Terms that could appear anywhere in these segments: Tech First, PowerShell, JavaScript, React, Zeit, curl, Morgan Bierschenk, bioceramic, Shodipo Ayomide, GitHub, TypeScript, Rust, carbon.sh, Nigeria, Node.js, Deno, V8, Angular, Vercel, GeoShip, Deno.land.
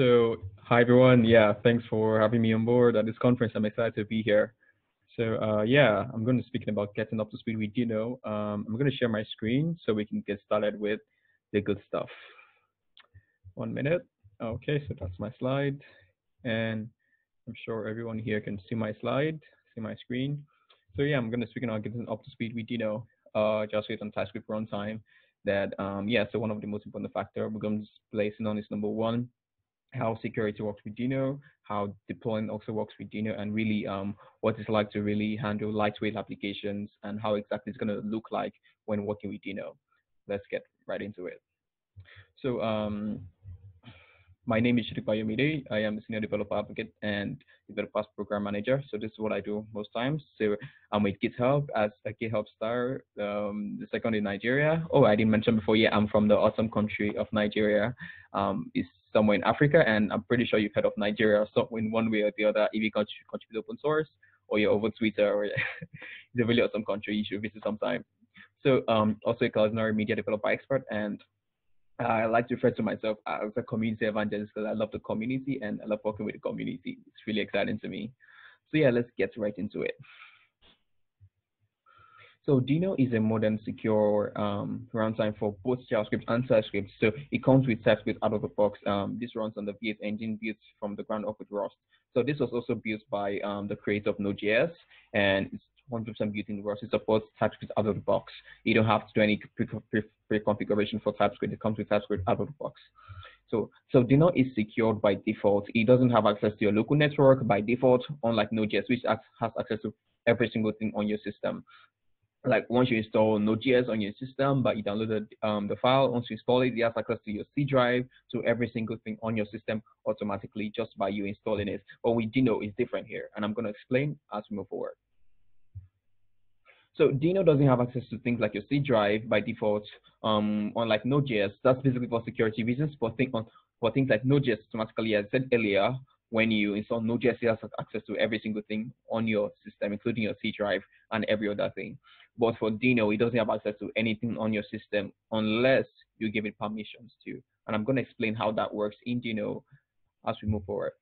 So hi, everyone. Yeah, thanks for having me on board at this conference. I'm excited to be here. So yeah, I'm going to be speaking about getting up to speed with Deno. I'm going to share my screen so we can get started with the good stuff. 1 minute. Okay, so that's my slide. And I'm sure everyone here can see my slide, see my screen. So yeah, I'm going to be speaking on getting up to speed with Deno, JavaScript and TypeScript runtime. That yeah, so one of the most important factors we're going to be placing on is #1, how security works with Deno, how deployment also works with Deno, and really what it's like to really handle lightweight applications and how exactly it's going to look like when working with Deno. Let's get right into it. So my name is Shodipo Ayomide. I am a senior developer advocate and developer program manager. So this is what I do most times. So I'm with GitHub as a GitHub star, the second in Nigeria. Oh, I didn't mention before. Yeah, I'm from the awesome country of Nigeria. It's somewhere in Africa, and I'm pretty sure you've heard of Nigeria so in one way or the other. If you contribute open source, or you're over Twitter, or it's a really awesome country. You should visit sometime. So also a culinary media developer expert, and I like to refer to myself as a community evangelist because I love the community and I love working with the community. It's really exciting to me. So yeah, let's get right into it. So Deno is a modern, secure runtime for both JavaScript and TypeScript. So it comes with TypeScript out of the box. This runs on the V8 engine built from the ground up with Rust. So this was also built by the creator of Node.js, and it's 100% built in Rust. It supports TypeScript out of the box. You don't have to do any pre-configuration for TypeScript. It comes with TypeScript out of the box. So Deno is secured by default. It doesn't have access to your local network by default, unlike Node.js, which has access to every single thing on your system. Like once you install Node.js on your system, but you downloaded the file, once you install it, it has access to your C drive, to every single thing on your system automatically just by you installing it. But with Deno, it's different here, and I'm going to explain as we move forward. So Deno doesn't have access to things like your C drive by default, unlike Node.js. That's basically for security reasons, for things like Node.js automatically, as I said earlier, when you install Node.js, it has access to every single thing on your system, including your C drive and every other thing. But for Deno, it doesn't have access to anything on your system unless you give it permissions to. And I'm going to explain how that works in Deno as we move forward.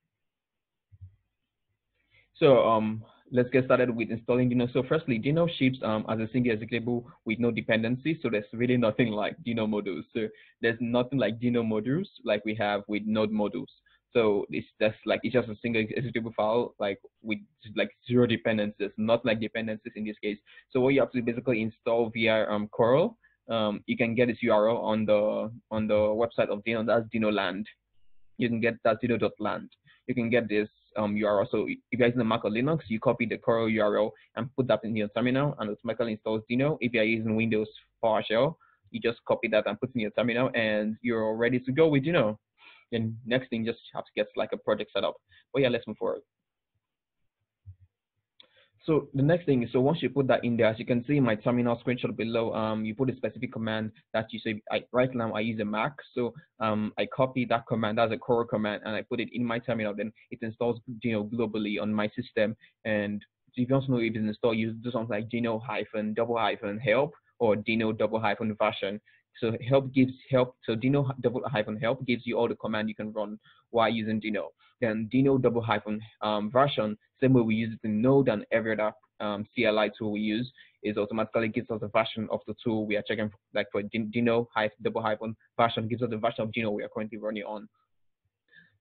So let's get started with installing Deno. So firstly, Deno ships as a single executable with no dependencies. So there's really nothing like Deno modules. So there's nothing like Deno modules like we have with Node modules. So it's just a single executable file, like with like zero dependencies, not like dependencies in this case. So what you have to basically install via curl. You can get this URL on the website of Deno. That's Deno.land. You can get that Deno.land. You can get this URL. So if you're using the Mac or Linux, you copy the curl URL and put that in your terminal, and automatically installs Deno. If you're using Windows PowerShell, you just copy that and put it in your terminal, and you're ready to go with Deno. Then next thing, just have to get like a project set up. But yeah, let's move forward. So the next thing is, so once you put that in there, as you can see in my terminal screenshot below, you put a specific command that you say, right now I use a Mac. So I copy that command as a curl command, and I put it in my terminal. Then it installs Deno globally on my system. And if you want to know if it's installed, you do something like Deno -help or Deno -version. So help gives help. So Deno -help gives you all the command you can run while using Deno. Then Deno -version, same way we use it in Node and every other CLI tool we use, is automatically gives us the version of the tool we are checking. Like for Deno -version gives us the version of Deno we are currently running on.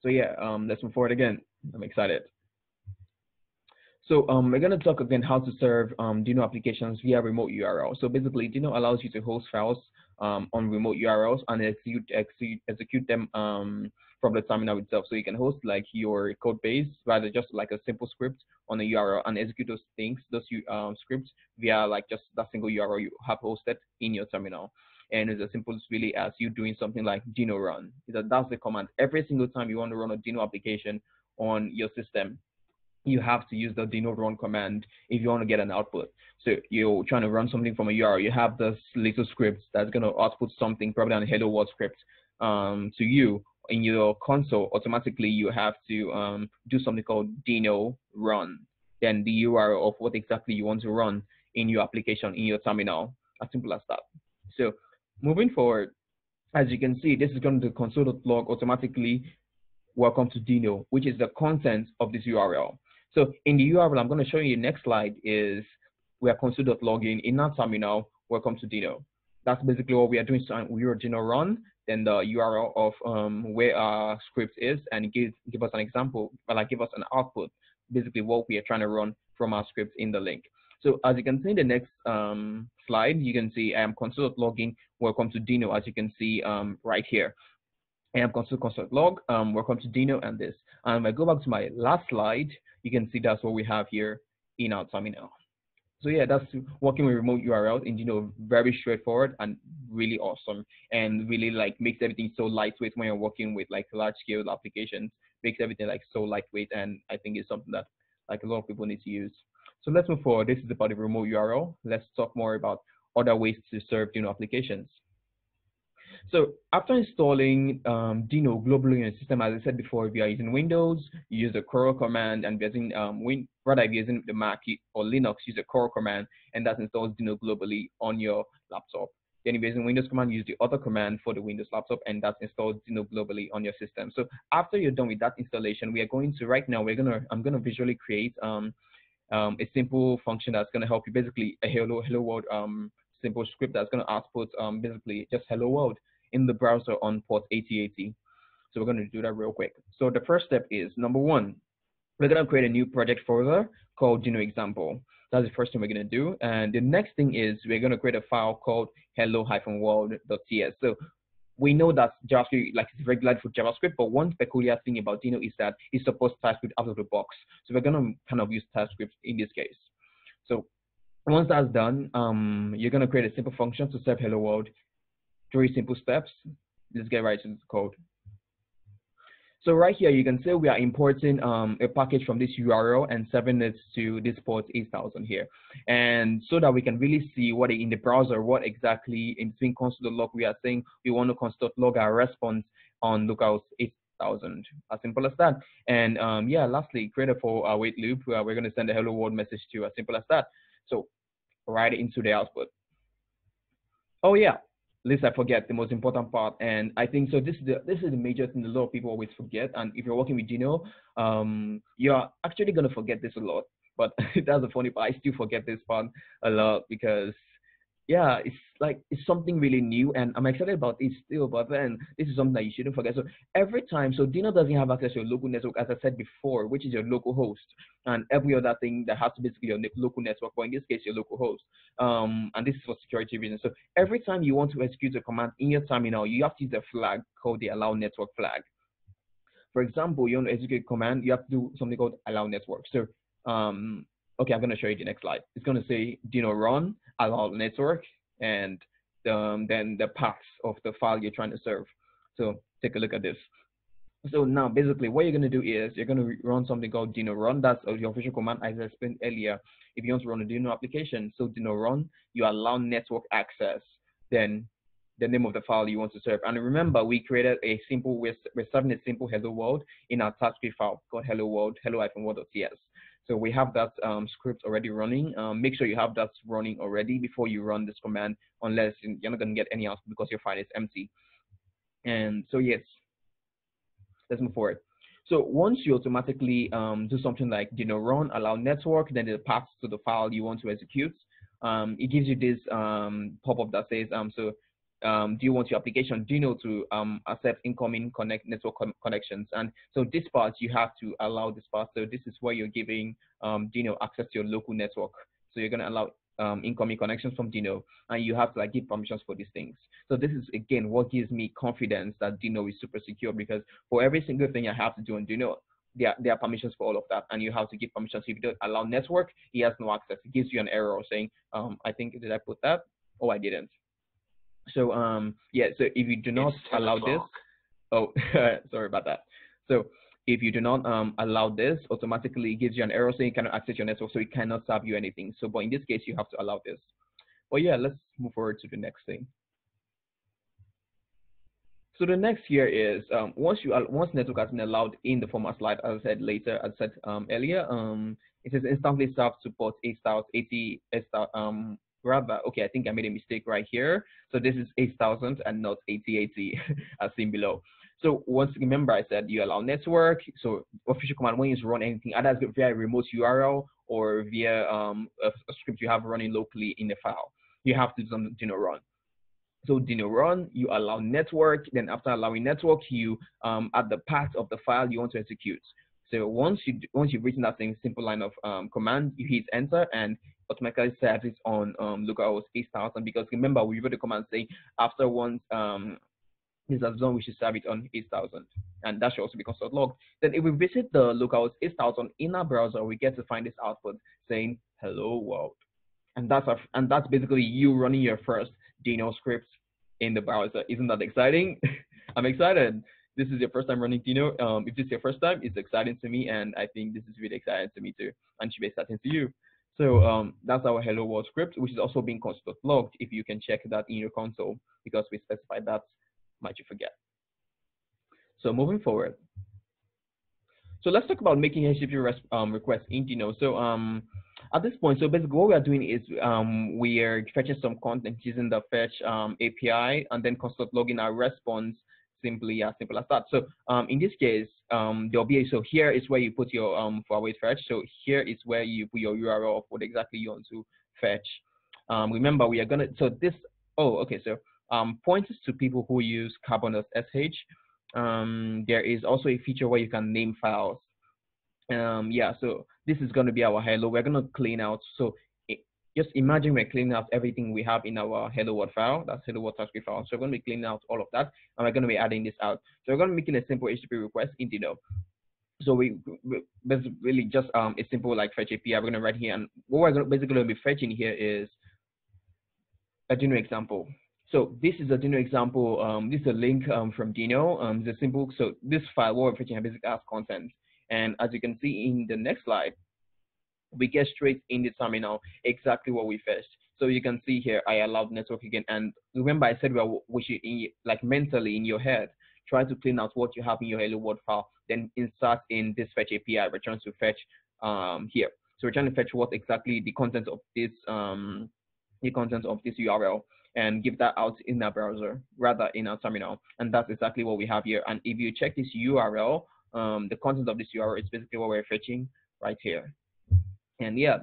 So yeah, let's move forward again. I'm excited. So we're going to talk again how to serve Deno applications via remote URL. So basically, Deno allows you to host files on remote URLs and execute them from the terminal itself. So you can host like your code base, rather just like a simple script on a URL, and execute those things, those scripts via like just that single URL you have hosted in your terminal. And it's as simple as really as you doing something like Deno run. That's the command. Every single time you want to run a Deno application on your system, you have to use the Deno run command if you want to get an output. So you're trying to run something from a URL. You have this little script that's going to output something, probably on a hello world script, to you in your console. Automatically, you have to do something called Deno run. Then the URL of what exactly you want to run in your application in your terminal. As simple as that. So moving forward, as you can see, this is going to console.log automatically. welcome to Deno, which is the content of this URL. So in the URL I'm going to show you next slide is we are console.login in our terminal, welcome to Deno. That's basically what we are doing. So we are Deno run, then the URL of where our script is, and give us an example, like give us an output, basically what we are trying to run from our script in the link. So as you can see in the next slide, you can see I am console.login, welcome to Deno, as you can see right here. I am console.log, welcome to Deno and this. And if I go back to my last slide, you can see that's what we have here in our terminal. So yeah, that's working with remote URLs in Deno, very straightforward and really awesome, and really like makes everything so lightweight when you're working with like large scale applications, makes everything like so lightweight, and I think it's something that like a lot of people need to use. So let's move forward. This is about the remote URL. Let's talk more about other ways to serve Deno applications. So after installing Deno globally in your system, as I said before, if you are using Windows, you use a curl command, and if you're using the Mac or Linux, use a curl command, and that installs Deno globally on your laptop. Then if you're using Windows command, use the auto command for the Windows laptop, and that installs Deno globally on your system. So after you're done with that installation, we are going to right now, I'm gonna visually create a simple function that's gonna help you, basically a hello world simple script that's going to output basically just hello world in the browser on port 8080. So we're going to do that real quick. So the first step is, number one, we're going to create a new project folder called Deno example. That's the first thing we're going to do. And the next thing is we're going to create a file called hello-world.ts. So we know that JavaScript, like it's regulated for JavaScript, but one peculiar thing about Deno is that it supports TypeScript out of the box. So we're going to kind of use TypeScript in this case. So once that's done, you're going to create a simple function to serve hello world. 3 simple steps. Let's get right into the code. So right here, you can see we are importing a package from this URL and serving it to this port 8000 here. And so that we can really see what in the browser, what exactly in between console.log, we are saying we want to console.log our response on localhost 8000. As simple as that. And yeah, lastly, create a for our wait loop where we're going to send a hello world message to, as simple as that. So right into the output. Oh yeah, lest I forget the most important part, and I think so. This is the major thing a lot of people always forget, and if you're working with Deno, you're actually gonna forget this a lot. But that's the funny part. I still forget this part a lot because yeah, it's something really new, and I'm excited about it still. But then this is something that you shouldn't forget. So every time, so Deno doesn't have access to your local network, as I said before, which is your local host, and every other thing that has to basically your local network, but in this case your local host. And this is for security reasons. So every time you want to execute a command in your terminal, you have to use a flag called the allow network flag. For example, you want to execute a command, you have to do something called allow network. So okay, I'm going to show you the next slide. It's going to say Deno run allow network, and then the paths of the file you're trying to serve. So take a look at this. So now basically what you're going to do is you're going to run something called Deno run. That's your official command, as I explained earlier. If you want to run a Deno application, so Deno run, you allow network access, then the name of the file you want to serve. And remember, we created a simple, we're serving a simple hello world in our TypeScript file called hello world, hello-world.ts. So we have that script already running. Make sure you have that running already before you run this command, unless you're not going to get any output because your file is empty. And so yes, let's move forward. So once you automatically do something like Deno run allow network, then it paths to the file you want to execute. It gives you this pop-up that says, do you want your application Deno to accept incoming network connections? And so this part, you have to allow this part. So this is where you're giving Deno access to your local network. So you're going to allow incoming connections from Deno, and you have to like give permissions for these things. So this is again what gives me confidence that Deno is super secure, because for every single thing I have to do on Deno, there are permissions for all of that, and you have to give permissions. If you don't allow network, he has no access. It gives you an error saying, I think, did I put that? Oh, I didn't. So yeah, so if you do not allow this, oh sorry about that. So if you do not allow this, automatically it gives you an error saying you cannot access your network, so it cannot serve you anything. So but in this case you have to allow this. But yeah, let's move forward to the next thing. So the next here is once network has been allowed in the former slide, as I said later, as I said earlier, it is instantly served to port 8080. Okay, I think I made a mistake right here. So this is 8000 and not 8080 as seen below. So once remember, I said you allow network. So official command when you run anything either via a remote URL or via a script you have running locally in the file, you have to do some Deno run. So Deno run, you allow network. Then after allowing network, you add the path of the file you want to execute. So once you've written that same simple line of command, you hit enter and automatically serves it on localhost 8000. Because remember, we wrote the command saying after once this has done, we should serve it on 8000, and that should also be console logged. Then if we visit the localhost 8000 in our browser, we get to find this output saying hello world, and that's basically you running your first Deno script in the browser. Isn't that exciting? I'm excited. This is your first time running Deno. If this is your first time, it's exciting to me, and I think this is really exciting to me too, and should be exciting to you. So that's our hello world script, which is also being console.logged if you can check that in your console, because we specified that, might you forget. So moving forward. So let's talk about making HTTP requests in Deno. So at this point, so basically what we are doing is we are fetching some content using the fetch API and then console.logging our response simple as that. So in this case, there'll be a, so here is where you put your for await fetch. So here is where you put your URL of what exactly you want to fetch. Remember, we are gonna, so this, oh, okay. So pointers to people who use carbon.sh. There is also a feature where you can name files. Yeah, so this is gonna be our hello. We're gonna clean out. So just imagine we're cleaning out everything we have in our hello world file. That's hello world TypeScript file. So we're going to be cleaning out all of that, and we're going to be adding this out. So we're going to be making a simple HTTP request in Deno. So we basically just a simple like fetch API. We're going to write here, and what we're basically going to be fetching here is a Deno example. So this is a Deno example. This is a link from Deno. It's a simple. So this file what we're fetching basically has content, and as you can see in the next slide, we get straight in the terminal exactly what we fetched. So you can see here, I allowed network again. And remember, I said, well, we should like mentally in your head, try to clean out what you have in your hello world file, then insert in this fetch API, return to fetch here. So we're trying to fetch what exactly the content of this URL, and give that out in our browser, rather in our terminal. And that's exactly what we have here. And if you check this URL, the content of this URL is basically what we're fetching right here. And yeah,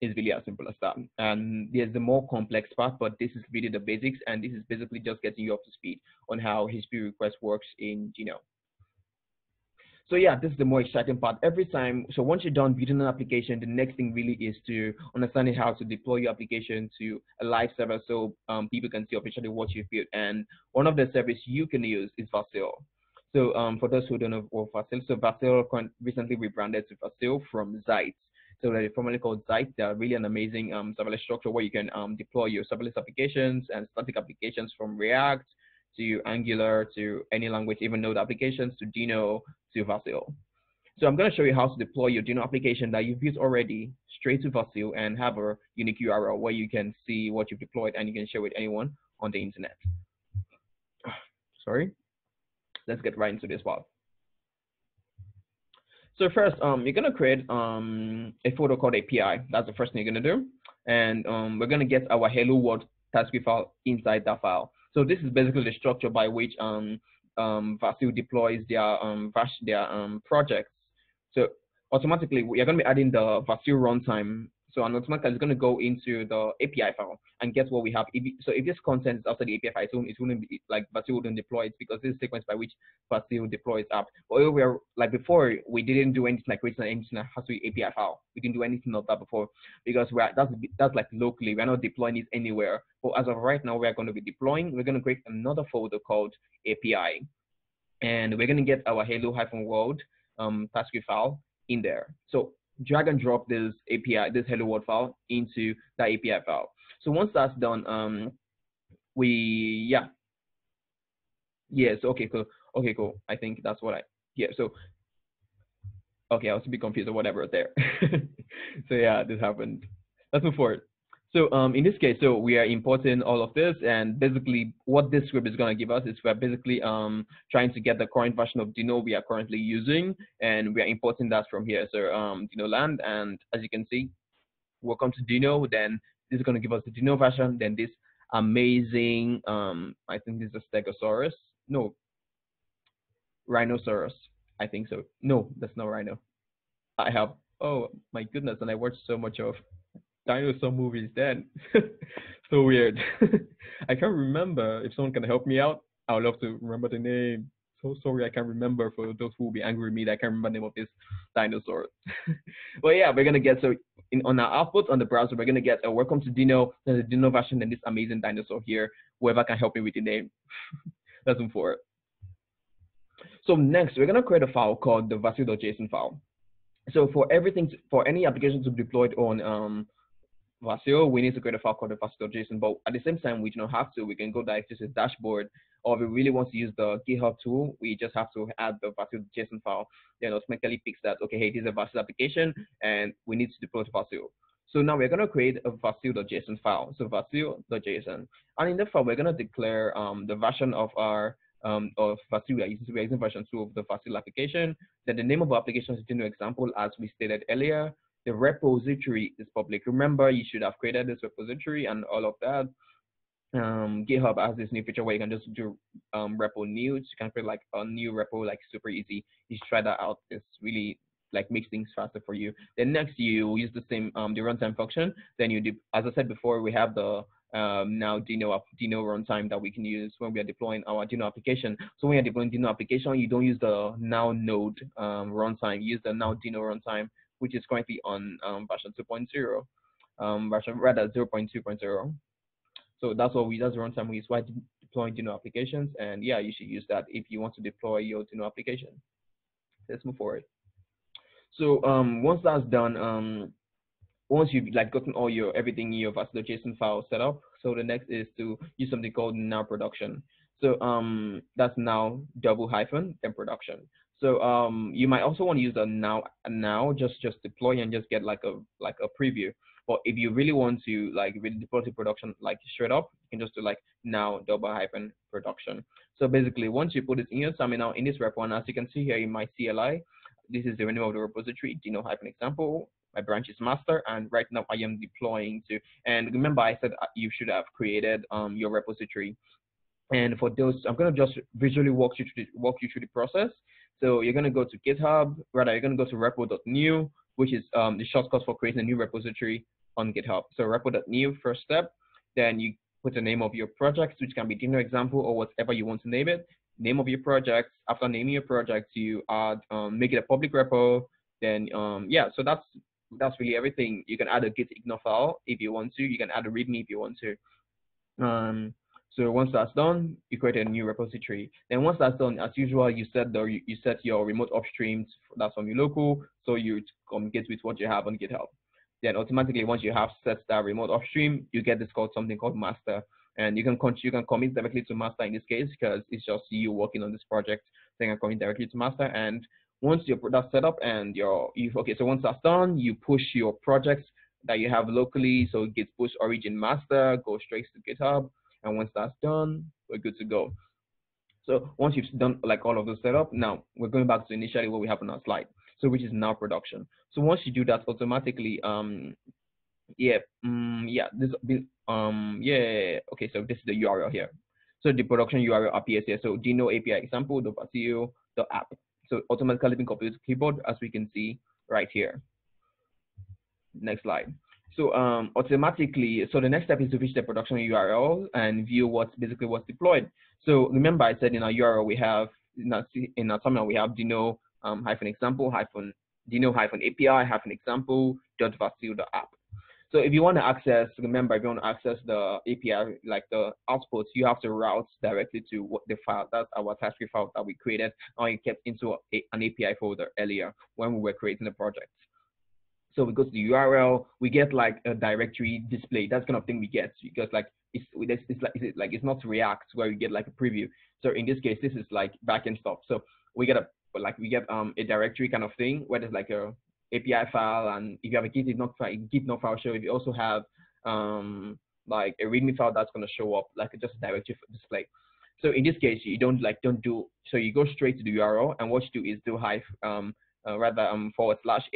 it's really as simple as that. And there's the more complex part, but this is really the basics, and this is basically just getting you up to speed on how HTTP request works in Deno. So yeah, this is the more exciting part. Every time, so once you're done building an application, the next thing really is to understanding how to deploy your application to a live server, so people can see officially what you've built. And one of the service you can use is Vercel. So for those who don't know what Vercel, so Vercel recently rebranded to Vercel from Zeit. So they're formerly called Zeit. They're really an amazing serverless structure where you can deploy your serverless applications and static applications from React to Angular to any language, even Node applications to Deno to Vercel. So I'm going to show you how to deploy your Deno application that you've used already straight to Vercel and have a unique URL where you can see what you've deployed and you can share with anyone on the internet. Sorry. Let's get right into this part. So first, you're gonna create a photo called API. That's the first thing you're gonna do, and we're gonna get our hello world TypeScript file inside that file. So this is basically the structure by which Vercel deploys their projects. So automatically, we are gonna be adding the Vercel runtime. So an automatically, it's gonna go into the API file and get what we have. So if this content is outside the API file, it wouldn't be like Vercel wouldn't deploy it, because this is the sequence by which Vercel deploys app. But we are, like before, we didn't do anything like creating an engine that has to be API file. We didn't do anything of that before, because we're that's like locally. We're not deploying it anywhere. But as of right now, we're going to be deploying. We're going to create another folder called API, and we're going to get our hello-world TypeScript file in there. So drag and drop this API, this hello world file into that API file. So once that's done, okay, cool. I think that's what so, okay, I was a bit confused or whatever there. So yeah, this happened. Let's move forward. So in this case, so we are importing all of this, and basically what this script is going to give us is we're basically trying to get the current version of Deno we are currently using, and we are importing that from here. So Deno.land, and as you can see, welcome to Deno. Then this is going to give us the Deno version. Then this amazing, I think this is a Stegosaurus. No, Rhinoceros. I think so. No, that's not Rhino. I have, oh my goodness, and I watched so much of dinosaur movies then. So weird. I can't remember. If someone can help me out, I would love to remember the name. So sorry, I can't remember. For those who will be angry with me, that I can't remember the name of this dinosaur. But yeah, we're gonna get, so on our output on the browser, we're gonna get a welcome to Deno, there's a Deno version, and this amazing dinosaur here. Whoever can help me with the name, that's them for it. So next, we're gonna create a file called the Vercel.json file. So for everything, for any application to be deployed on Vercel, we need to create a file called the Vercel.json, but at the same time, we don't have to. We can go directly to the dashboard, or if we really want to use the GitHub tool, we just have to add the Vercel.json file. Then automatically picks that, okay, hey, this is a Vercel application, and we need to deploy to Vercel. So now we're going to create a Vercel.json file. So Vercel.json, and in the file, we're going to declare the version of our of Vercel. We are using version 2 of the Vercel application. Then the name of our application is Deno example, as we stated earlier. The repository is public. Remember, you should have created this repository and all of that. GitHub has this new feature where you can just do repo nudes. You can create like a new repo, like super easy. You should try that out. It's really like makes things faster for you. Then next, you use the same the runtime function. Then you do, as I said before, we have the now Deno runtime that we can use when we are deploying our Deno application. So when you're deploying Deno application, you don't use the now node runtime. You use the now Deno runtime, which is currently on version 2.0, version rather 0.2.0. So that's what we, that's the runtime we use while deploying Deno applications. And yeah, you should use that if you want to deploy your Deno application. Let's move forward. So once that's done, once you've like gotten all your everything in your Vercel.json file set up, so the next is to use something called now production. So that's now / then production. So you might also want to use a now just deploy and just get like a preview. But if you really want to like really deploy to production like straight up, you can just do like now / production. So basically, once you put it in your terminal in this repo, and as you can see here in my CLI, this is the name of the repository, Deno - example. My branch is master, and right now I am deploying to. And remember, I said you should have created your repository. And for those, I'm gonna just visually walk you through the process. So you're gonna go to GitHub, rather you're gonna go to repo.new, which is the shortcut for creating a new repository on GitHub. So repo.new, first step. Then you put the name of your project, which can be Deno example or whatever you want to name it. Name of your project. After naming your project, you add make it a public repo. Then yeah, so that's really everything. You can add a git ignore file if you want to. You can add a README if you want to. So once that's done, you create a new repository. Then once that's done, as usual, you set your remote upstreams. That's from your local, so you communicate with what you have on GitHub. Then automatically, once you have set that remote upstream, you get this called something called master, and you can commit directly to master in this case because it's just you working on this project. So you can commit directly to master, and once your product's set up and so once that's done, you push your projects that you have locally. So git push origin master, go straight to GitHub. And once that's done, we're good to go. So once you've done like all of the setup, now we're going back to initially what we have on our slide. So which is now production. So once you do that automatically, okay, so this is the URL here. So the production URL appears here. So Deno API example, the Vercel.app. So automatically being copied to keyboard, as we can see right here. Next slide. So automatically, so the next step is to reach the production URL and view what's deployed. So remember, I said in our URL we have, in our terminal we have Deno -example Deno -API -example .vercel.app. So if you want to access, remember, if you want to access the API, like the outputs, you have to route directly to the file, that's our TypeScript file that we created and kept into an API folder earlier when we were creating the project. So we go to the URL, we get like a directory display. That's kind of thing we get because like it's not React where we get like a preview. So in this case, this is like backend stuff. So we get a directory kind of thing where there's like a API file, and if you have a git ignore file show. If you also have like a README file, that's gonna show up like just a directory display. So in this case, you go straight to the URL, and what you do is do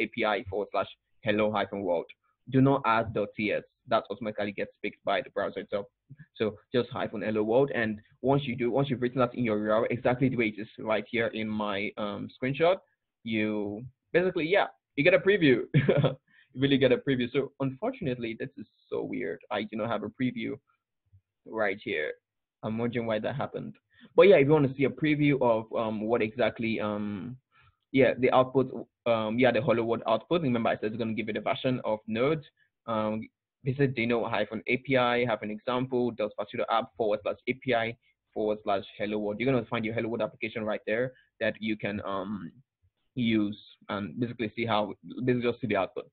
/API/ hello -world. Do not add .ts. That automatically gets picked by the browser itself. So just -hello world, and once you've written that in your URL exactly the way it is right here in my screenshot, you basically, yeah, you get a preview. You really get a preview. So unfortunately, this is so weird. I do not have a preview right here. I'm wondering why that happened. But yeah, if you want to see a preview of what exactly, yeah, the output, yeah, the hello world output. Remember, I said it's going to give you the version of Node. Visit Deno-API, have an example, .app/API/hello world. You're going to find your hello world application right there that you can use and basically see how, this is just see the output.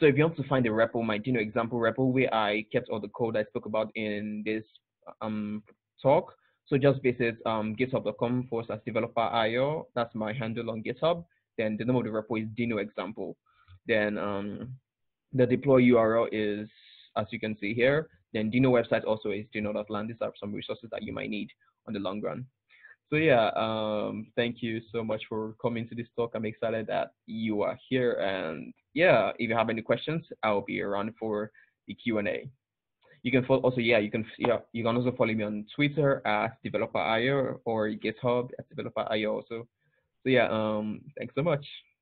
So if you want to find the repo, my Deno example repo, where I kept all the code I spoke about in this talk. So just visit github.com/developer.io. That's my handle on GitHub. Then the name of the repo is Deno example. Then the deploy URL is, as you can see here, then Deno website also is Deno.land. These are some resources that you might need on the long run. So yeah, thank you so much for coming to this talk. I'm excited that you are here. And yeah, if you have any questions, I'll be around for the Q&A. You can follow also, yeah, you can also follow me on Twitter at developer.io or GitHub at developer.io also. So yeah, thanks so much.